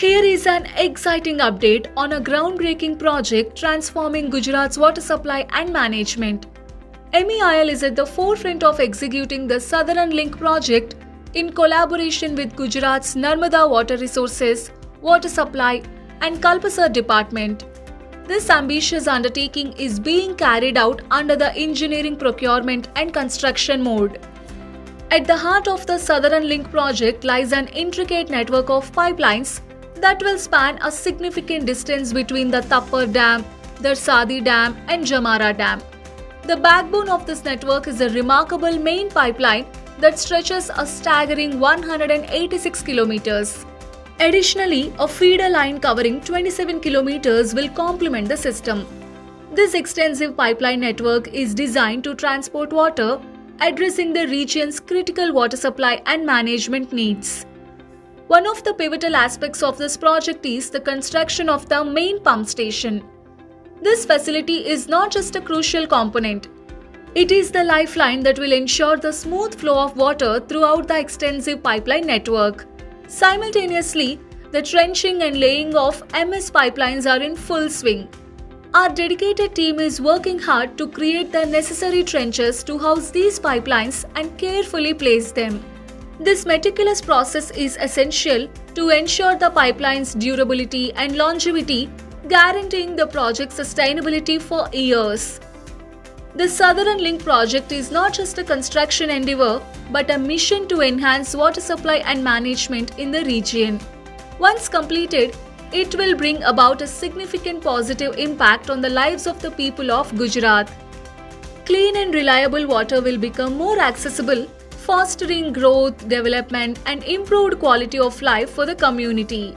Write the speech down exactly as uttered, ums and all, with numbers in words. Here is an exciting update on a groundbreaking project transforming Gujarat's water supply and management. M E I L is at the forefront of executing the Southern Link Project in collaboration with Gujarat's Narmada Water Resources, Water Supply and Kalpasar Department. This ambitious undertaking is being carried out under the engineering, procurement and construction mode. At the heart of the Southern Link project lies an intricate network of pipelines that will span a significant distance between the Tappar Dam, the Sadi Dam and Jamara Dam. The backbone of this network is a remarkable main pipeline that stretches a staggering one hundred eighty-six kilometers. Additionally, a feeder line covering twenty-seven kilometers will complement the system. This extensive pipeline network is designed to transport water, addressing the region's critical water supply and management needs. One of the pivotal aspects of this project is the construction of the main pump station. This facility is not just a crucial component. It is the lifeline that will ensure the smooth flow of water throughout the extensive pipeline network. Simultaneously, the trenching and laying of M S pipelines are in full swing. Our dedicated team is working hard to create the necessary trenches to house these pipelines and carefully place them. This meticulous process is essential to ensure the pipeline's durability and longevity, guaranteeing the project's sustainability for years. The Southern Link project is not just a construction endeavor, but a mission to enhance water supply and management in the region. Once completed, it will bring about a significant positive impact on the lives of the people of Gujarat. Clean and reliable water will become more accessible, fostering growth, development, and improved quality of life for the community.